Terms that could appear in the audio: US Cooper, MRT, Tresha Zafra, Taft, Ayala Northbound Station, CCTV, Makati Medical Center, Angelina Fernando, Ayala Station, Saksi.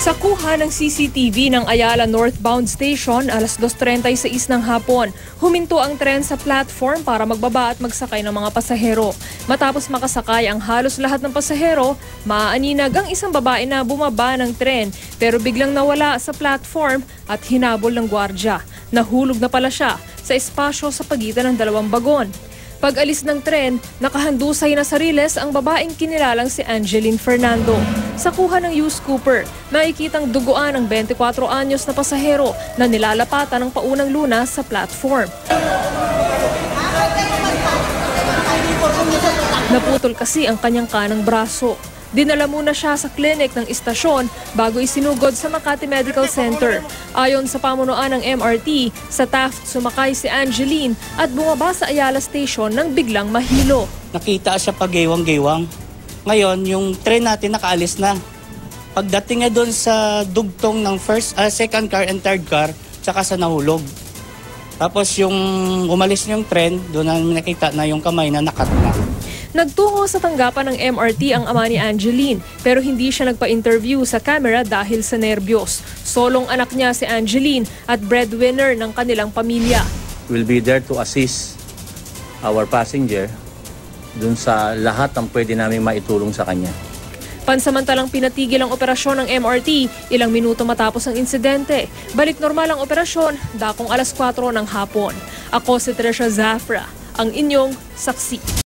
Sa kuha ng CCTV ng Ayala Northbound Station, alas 2:36 ng hapon, huminto ang tren sa platform para magbaba at magsakay ng mga pasahero. Matapos makasakay ang halos lahat ng pasahero, maaaninag ang isang babae na bumaba ng tren pero biglang nawala sa platform at hinabol ng gwardiya. Nahulog na pala siya sa espasyo sa pagitan ng dalawang bagon. Pag-alis ng tren, nakahandusay na sa riles ang babaeng kinilalang si Angelina Fernando. Sa kuha ng US Cooper, nakikitang duguan ang 24 anyos na pasahero na nilalapatan ng paunang lunas sa platform. Naputol kasi ang kanyang kanang braso. Dinala muna siya sa klinik ng istasyon bago isinugod sa Makati Medical Center. Ayon sa pamunuan ng MRT, sa Taft sumakay si Angeline at bumaba sa Ayala Station nang biglang mahilo. Nakita siya pag-gewang-gewang. Ngayon, yung tren natin nakaalis na. Pagdating niya doon sa dugtong ng second car and third car, tsaka sa nahulog. Tapos yung umalis yung tren, doon namin nakita na yung kamay na nakat na. Nagtungo sa tanggapan ng MRT ang ama ni Angeline pero hindi siya nagpa-interview sa camera dahil sa nerbiyos. Solong anak niya si Angeline at breadwinner ng kanilang pamilya. We'll be there to assist our passenger dun sa lahat ng pwede namin maitulong sa kanya. Pansamantalang pinatigil ang operasyon ng MRT ilang minuto matapos ang insidente. Balik normal ang operasyon dakong alas 4 ng hapon. Ako si Tresha Zafra, ang inyong saksi.